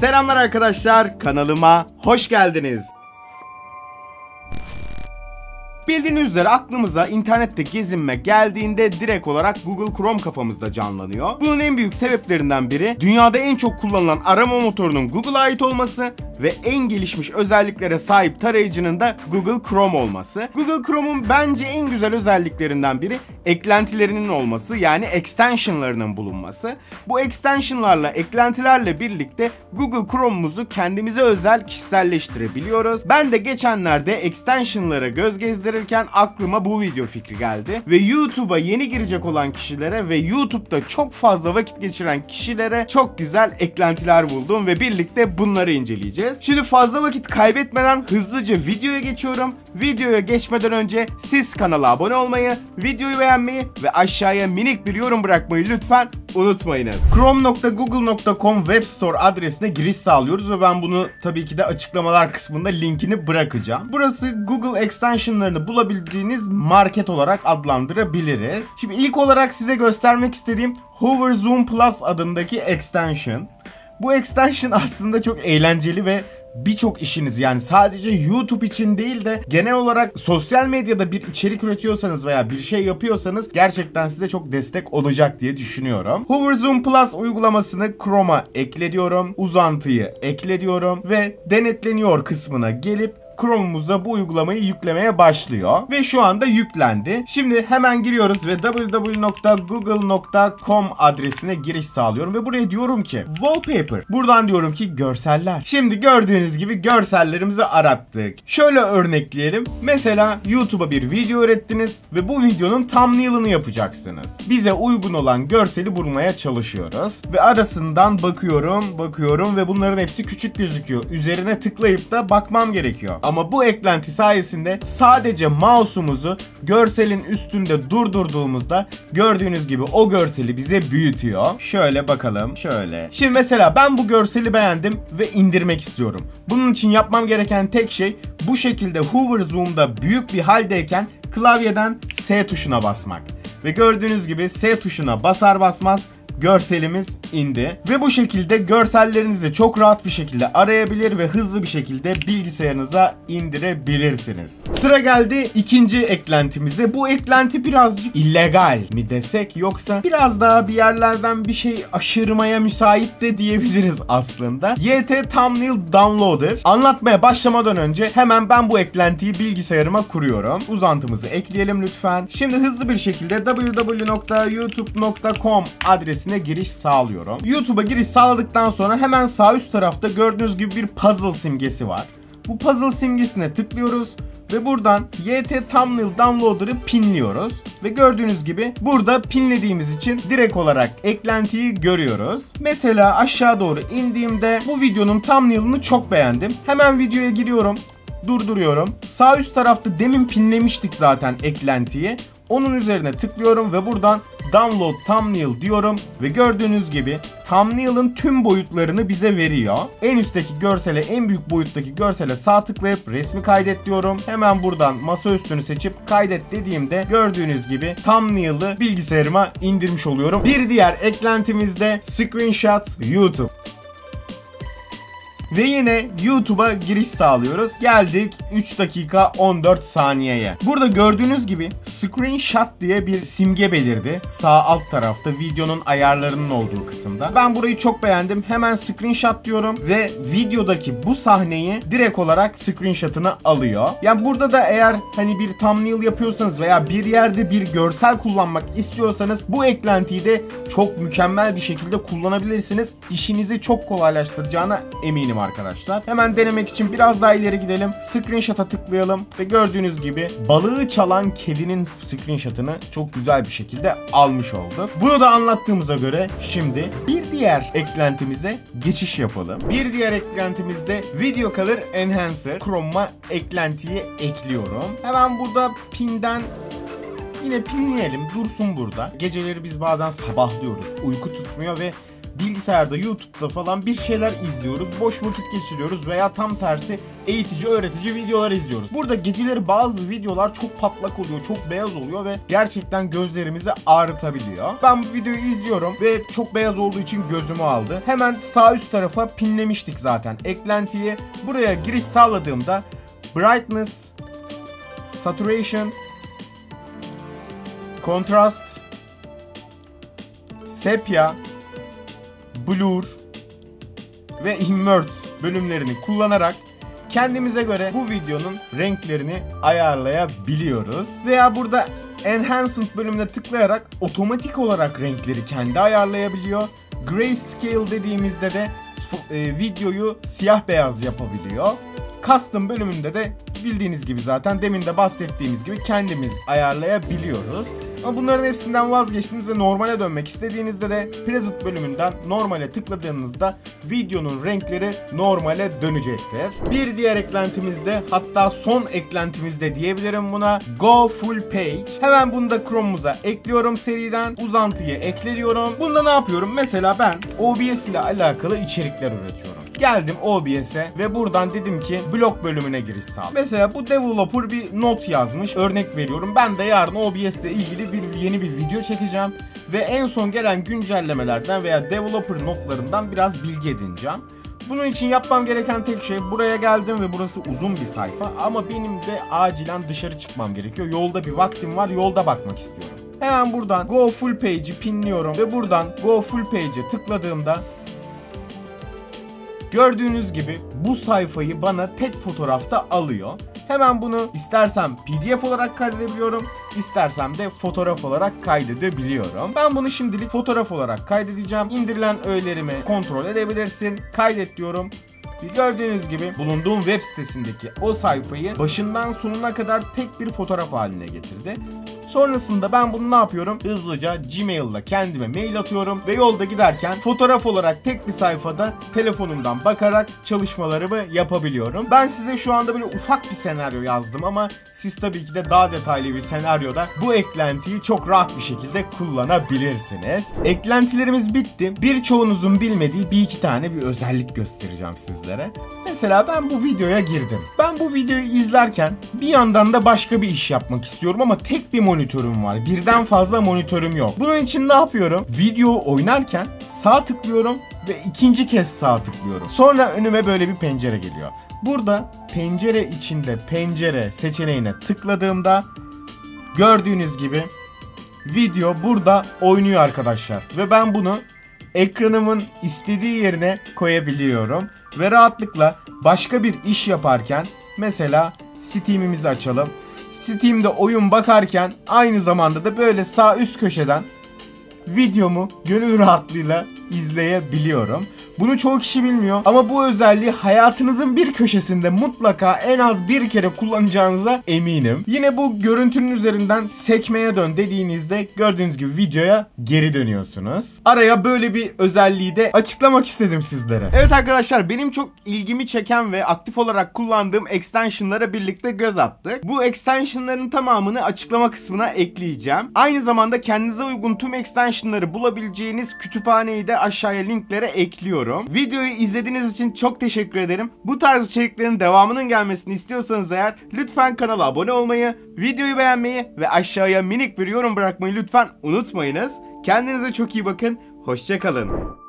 Selamlar arkadaşlar, kanalıma hoş geldiniz. Bildiğiniz üzere aklımıza internette gezinme geldiğinde direkt olarak Google Chrome kafamızda canlanıyor. Bunun en büyük sebeplerinden biri dünyada en çok kullanılan arama motorunun Google'a ait olması ve en gelişmiş özelliklere sahip tarayıcının da Google Chrome olması. Google Chrome'un bence en güzel özelliklerinden biri eklentilerinin olması, yani extensionlarının bulunması. Bu extensionlarla, eklentilerle birlikte Google Chrome'umuzu kendimize özel kişiselleştirebiliyoruz. Ben de geçenlerde extensionlara göz gezdirirken aklıma bu video fikri geldi ve YouTube'a yeni girecek olan kişilere ve YouTube'da çok fazla vakit geçiren kişilere çok güzel eklentiler buldum ve birlikte bunları inceleyeceğiz. Şimdi fazla vakit kaybetmeden hızlıca videoya geçiyorum. Videoya geçmeden önce siz kanala abone olmayı, videoyu beğenmeyi ve aşağıya minik bir yorum bırakmayı lütfen unutmayınız. Chrome.google.com web store adresine giriş sağlıyoruz ve ben bunu tabii ki de açıklamalar kısmında linkini bırakacağım. Burası Google extensionlarını bulabildiğiniz market olarak adlandırabiliriz. Şimdi ilk olarak size göstermek istediğim Hover Zoom Plus adındaki extension. Bu extension aslında çok eğlenceli ve birçok işiniz, yani sadece YouTube için değil de genel olarak sosyal medyada bir içerik üretiyorsanız veya bir şey yapıyorsanız gerçekten size çok destek olacak diye düşünüyorum. Hover Zoom Plus uygulamasını Chrome'a ekle diyorum, uzantıyı ekle diyorum ve denetleniyor kısmına gelip Chrome'umuza bu uygulamayı yüklemeye başlıyor ve şu anda yüklendi. Şimdi hemen giriyoruz ve www.google.com adresine giriş sağlıyorum ve buraya diyorum ki wallpaper. Buradan diyorum ki görseller. Şimdi gördüğünüz gibi görsellerimizi arattık. Şöyle örnekleyelim. Mesela YouTube'a bir video ürettiniz ve bu videonun thumbnail'ını yapacaksınız. Bize uygun olan görseli bulmaya çalışıyoruz ve arasından bakıyorum ve bunların hepsi küçük gözüküyor. Üzerine tıklayıp da bakmam gerekiyor. Ama bu eklenti sayesinde sadece mouse'umuzu görselin üstünde durdurduğumuzda gördüğünüz gibi o görseli bize büyütüyor. Şöyle bakalım, şöyle. Şimdi mesela ben bu görseli beğendim ve indirmek istiyorum. Bunun için yapmam gereken tek şey bu şekilde hover zoom'da büyük bir haldeyken klavyeden S tuşuna basmak. Ve gördüğünüz gibi S tuşuna basar basmaz görselimiz indi ve bu şekilde görsellerinizi çok rahat bir şekilde arayabilir ve hızlı bir şekilde bilgisayarınıza indirebilirsiniz. Sıra geldi ikinci eklentimize. Bu eklenti birazcık illegal mi desek, yoksa biraz daha bir yerlerden bir şey aşırmaya müsait de diyebiliriz aslında. YT Thumbnail Downloader. Anlatmaya başlamadan önce hemen ben bu eklentiyi bilgisayarıma kuruyorum. Uzantımızı ekleyelim lütfen. Şimdi hızlı bir şekilde www.youtube.com adresine giriş sağlıyorum. YouTube'a giriş sağladıktan sonra hemen sağ üst tarafta gördüğünüz gibi bir puzzle simgesi var. Bu puzzle simgesine tıklıyoruz ve buradan YT Thumbnail Downloader'ı pinliyoruz. Ve gördüğünüz gibi burada pinlediğimiz için direkt olarak eklentiyi görüyoruz. Mesela aşağı doğru indiğimde bu videonun thumbnail'ını çok beğendim. Hemen videoya giriyorum, durduruyorum. Sağ üst tarafta demin pinlemiştik zaten eklentiyi. Onun üzerine tıklıyorum ve buradan Download Thumbnail diyorum ve gördüğünüz gibi thumbnail'ın tüm boyutlarını bize veriyor. En üstteki görsele, en büyük boyuttaki görsele sağ tıklayıp resmi kaydet diyorum. Hemen buradan masaüstünü seçip kaydet dediğimde gördüğünüz gibi thumbnail'ı bilgisayarıma indirmiş oluyorum. Bir diğer eklentimiz de Screenshot YouTube. Ve yine YouTube'a giriş sağlıyoruz. Geldik 3 dakika 14 saniyeye. Burada gördüğünüz gibi screenshot diye bir simge belirdi. Sağ alt tarafta videonun ayarlarının olduğu kısımda. Ben burayı çok beğendim. Hemen screenshot diyorum ve videodaki bu sahneyi direkt olarak screenshot'ını alıyor. Yani burada da eğer hani bir thumbnail yapıyorsanız veya bir yerde bir görsel kullanmak istiyorsanız bu eklentiyi de çok mükemmel bir şekilde kullanabilirsiniz. İşinizi çok kolaylaştıracağına eminim arkadaşlar. Hemen denemek için biraz daha ileri gidelim. Screenshot'a tıklayalım ve gördüğünüz gibi balığı çalan kedinin screenshot'ını çok güzel bir şekilde almış olduk. Bunu da anlattığımıza göre şimdi bir diğer eklentimize geçiş yapalım. Bir diğer eklentimizde Video Color Enhancer Chrome'a eklentiyi ekliyorum. Hemen burada pinden yine pinleyelim. Dursun burada. Geceleri biz bazen sabahlıyoruz. Uyku tutmuyor ve bilgisayarda, YouTube'da falan bir şeyler izliyoruz, boş vakit geçiriyoruz veya tam tersi eğitici, öğretici videolar izliyoruz. Burada geceleri bazı videolar çok patlak oluyor, çok beyaz oluyor ve gerçekten gözlerimizi ağrıtabiliyor. Ben bu videoyu izliyorum ve çok beyaz olduğu için gözümü aldı. Hemen sağ üst tarafa pinlemiştik zaten eklentiyi. Buraya giriş sağladığımda brightness, saturation, contrast, sepia, blur ve invert bölümlerini kullanarak kendimize göre bu videonun renklerini ayarlayabiliyoruz. Veya burada enhancement bölümüne tıklayarak otomatik olarak renkleri kendi ayarlayabiliyor. Grayscale dediğimizde de videoyu siyah beyaz yapabiliyor. Custom bölümünde de bildiğiniz gibi zaten demin de bahsettiğimiz gibi kendimiz ayarlayabiliyoruz. Ama bunların hepsinden vazgeçtiğiniz ve normale dönmek istediğinizde de Preset bölümünden normale tıkladığınızda videonun renkleri normale dönecektir. Bir diğer eklentimizde, hatta son eklentimizde diyebilirim buna, Go Full Page. Hemen bunu da Chrome'umuza ekliyorum seriden. Uzantıyı ekliyorum. Bunda ne yapıyorum? Mesela ben OBS ile alakalı içerikler üretiyorum. Geldim OBS'e ve buradan dedim ki blok bölümüne giriş sağla. Mesela bu developer bir not yazmış. Örnek veriyorum. Ben de yarın OBS'le ilgili yeni bir video çekeceğim. Ve en son gelen güncellemelerden veya developer notlarından biraz bilgi edineceğim. Bunun için yapmam gereken tek şey, buraya geldim ve burası uzun bir sayfa. Ama benim de acilen dışarı çıkmam gerekiyor. Yolda bir vaktim var. Yolda bakmak istiyorum. Hemen buradan Go Full Page'i pinliyorum. Ve buradan Go Full Page'e tıkladığımda gördüğünüz gibi bu sayfayı bana tek fotoğrafta alıyor. Hemen bunu istersem PDF olarak kaydedebiliyorum, istersem de fotoğraf olarak kaydedebiliyorum. Ben bunu şimdilik fotoğraf olarak kaydedeceğim. İndirilen öğelerimi kontrol edebilirsin. Kaydet diyorum. Gördüğünüz gibi bulunduğum web sitesindeki o sayfayı başından sonuna kadar tek bir fotoğraf haline getirdi. Sonrasında ben bunu ne yapıyorum? Hızlıca Gmail'la kendime mail atıyorum ve yolda giderken fotoğraf olarak tek bir sayfada telefonumdan bakarak çalışmalarımı yapabiliyorum. Ben size şu anda böyle ufak bir senaryo yazdım ama siz tabii ki de daha detaylı bir senaryoda bu eklentiyi çok rahat bir şekilde kullanabilirsiniz. Eklentilerimiz bitti. Birçoğunuzun bilmediği bir iki tane bir özellik göstereceğim sizlere. Mesela ben bu videoya girdim. Ben bu videoyu izlerken bir yandan da başka bir iş yapmak istiyorum ama tek bir monitörüm var. Birden fazla monitörüm yok. Bunun için ne yapıyorum? Video oynarken sağ tıklıyorum ve ikinci kez sağ tıklıyorum. Sonra önüme böyle bir pencere geliyor. Burada pencere içinde pencere seçeneğine tıkladığımda gördüğünüz gibi video burada oynuyor arkadaşlar. Ve ben bunu ekranımın istediği yerine koyabiliyorum. Ve rahatlıkla başka bir iş yaparken, mesela Steam'imizi açalım. Steam'de oyun bakarken aynı zamanda da böyle sağ üst köşeden videomu gönül rahatlığıyla izleyebiliyorum. Bunu çoğu kişi bilmiyor ama bu özelliği hayatınızın bir köşesinde mutlaka en az bir kere kullanacağınıza eminim. Yine bu görüntünün üzerinden sekmeye dön dediğinizde gördüğünüz gibi videoya geri dönüyorsunuz. Araya böyle bir özelliği de açıklamak istedim sizlere. Evet arkadaşlar, benim çok ilgimi çeken ve aktif olarak kullandığım extensionlara birlikte göz attık. Bu extensionların tamamını açıklama kısmına ekleyeceğim. Aynı zamanda kendinize uygun tüm extensionları bulabileceğiniz kütüphaneyi de aşağıya linklere ekliyorum. Videoyu izlediğiniz için çok teşekkür ederim. Bu tarz içeriklerin devamının gelmesini istiyorsanız eğer lütfen kanala abone olmayı, videoyu beğenmeyi ve aşağıya minik bir yorum bırakmayı lütfen unutmayınız. Kendinize çok iyi bakın. Hoşça kalın.